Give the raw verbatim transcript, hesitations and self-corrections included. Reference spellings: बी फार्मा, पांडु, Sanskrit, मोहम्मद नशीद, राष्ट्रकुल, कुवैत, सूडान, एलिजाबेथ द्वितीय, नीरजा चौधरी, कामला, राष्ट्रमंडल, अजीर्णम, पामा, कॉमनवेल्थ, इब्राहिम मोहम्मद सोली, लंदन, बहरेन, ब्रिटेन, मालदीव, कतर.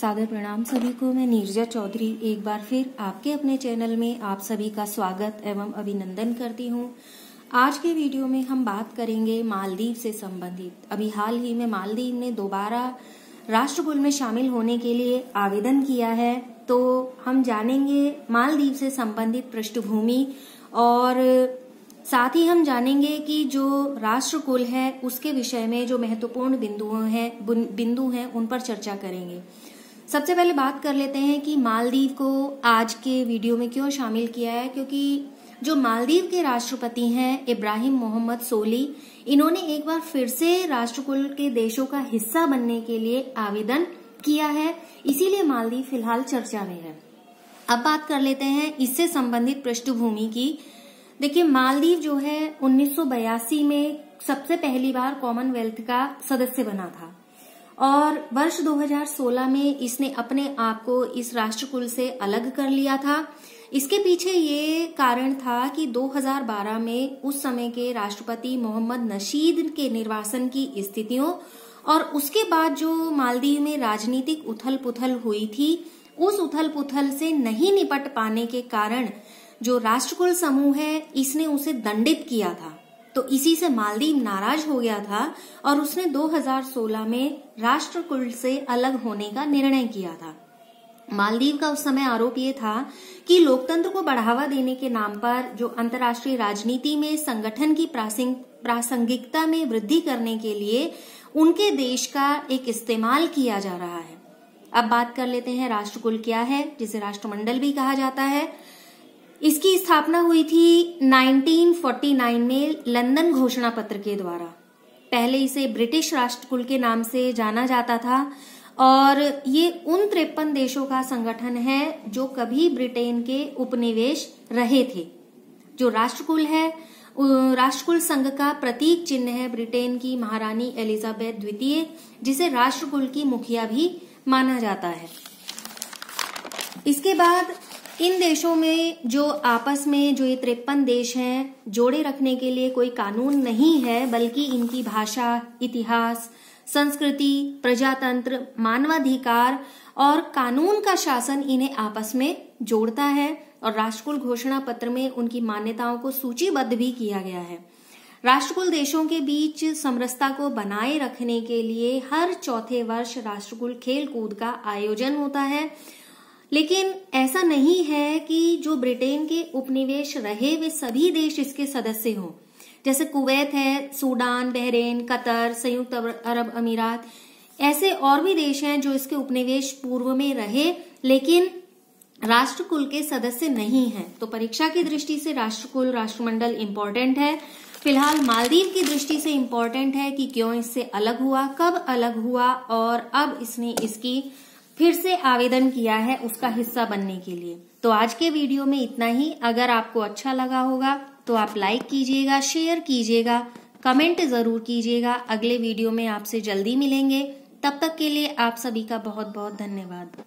सादर प्रणाम सभी को। मैं नीरजा चौधरी एक बार फिर आपके अपने चैनल में आप सभी का स्वागत एवं अभिनंदन करती हूं। आज के वीडियो में हम बात करेंगे मालदीव से संबंधित। अभी हाल ही में मालदीव ने दोबारा राष्ट्रकुल में शामिल होने के लिए आवेदन किया है, तो हम जानेंगे मालदीव से संबंधित पृष्ठभूमि और साथ ही हम जानेंगे कि जो राष्ट्रकुल है उसके विषय में जो महत्वपूर्ण बिंदुओं हैं बिंदु हैं उन पर चर्चा करेंगे। सबसे पहले बात कर लेते हैं कि मालदीव को आज के वीडियो में क्यों शामिल किया है, क्योंकि जो मालदीव के राष्ट्रपति हैं इब्राहिम मोहम्मद सोली, इन्होंने एक बार फिर से राष्ट्रकुल के देशों का हिस्सा बनने के लिए आवेदन किया है, इसीलिए मालदीव फिलहाल चर्चा में है। अब बात कर लेते हैं इससे संबंधित पृष्ठभूमि की। देखिए, मालदीव जो है उन्नीस सौ बयासी में सबसे पहली बार कॉमनवेल्थ का सदस्य बना था और वर्ष दो हज़ार सोलह में इसने अपने आप को इस राष्ट्रकुल से अलग कर लिया था। इसके पीछे ये कारण था कि दो हज़ार बारह में उस समय के राष्ट्रपति मोहम्मद नशीद के निर्वासन की स्थितियों और उसके बाद जो मालदीव में राजनीतिक उथल पुथल हुई थी, उस उथल पुथल से नहीं निपट पाने के कारण जो राष्ट्रकुल समूह है इसने उसे दंडित किया था, तो इसी से मालदीव नाराज हो गया था और उसने दो हज़ार सोलह में राष्ट्रकुल से अलग होने का निर्णय किया था। मालदीव का उस समय आरोप ये था कि लोकतंत्र को बढ़ावा देने के नाम पर जो अंतर्राष्ट्रीय राजनीति में संगठन की प्रासंगिकता में वृद्धि करने के लिए उनके देश का एक इस्तेमाल किया जा रहा है। अब बात कर लेते हैं राष्ट्रकुल क्या है, जिसे राष्ट्रमंडल भी कहा जाता है। इसकी स्थापना हुई थी उन्नीस सौ उनचास में लंदन घोषणा पत्र के द्वारा। पहले इसे ब्रिटिश राष्ट्रकुल के नाम से जाना जाता था और ये उन तिरपन देशों का संगठन है जो कभी ब्रिटेन के उपनिवेश रहे थे। जो राष्ट्रकुल है, राष्ट्रकुल संघ का प्रतीक चिन्ह है ब्रिटेन की महारानी एलिजाबेथ द्वितीय, जिसे राष्ट्रकुल की मुखिया भी माना जाता है। इसके बाद इन देशों में जो आपस में जो ये तिरपन देश हैं जोड़े रखने के लिए कोई कानून नहीं है, बल्कि इनकी भाषा, इतिहास, संस्कृति, प्रजातंत्र, मानवाधिकार और कानून का शासन इन्हें आपस में जोड़ता है और राष्ट्रकुल घोषणा पत्र में उनकी मान्यताओं को सूचीबद्ध भी किया गया है। राष्ट्रकुल देशों के बीच समरसता को बनाए रखने के लिए हर चौथे वर्ष राष्ट्रकुल खेल कूद का आयोजन होता है, लेकिन ऐसा नहीं है कि जो ब्रिटेन के उपनिवेश रहे वे सभी देश इसके सदस्य हों। जैसे कुवैत है, सूडान, बहरेन, कतर, संयुक्त अरब अमीरात, ऐसे और भी देश हैं जो इसके उपनिवेश पूर्व में रहे लेकिन राष्ट्रकुल के सदस्य नहीं हैं। तो परीक्षा की दृष्टि से राष्ट्रकुल, राष्ट्रमंडल इम्पोर्टेंट है। फिलहाल मालदीव की दृष्टि से इम्पोर्टेंट है कि क्यों इससे अलग हुआ, कब अलग हुआ और अब इसने इसकी फिर से आवेदन किया है उसका हिस्सा बनने के लिए। तो आज के वीडियो में इतना ही। अगर आपको अच्छा लगा होगा तो आप लाइक कीजिएगा, शेयर कीजिएगा, कमेंट जरूर कीजिएगा। अगले वीडियो में आपसे जल्दी मिलेंगे, तब तक के लिए आप सभी का बहुत बहुत धन्यवाद।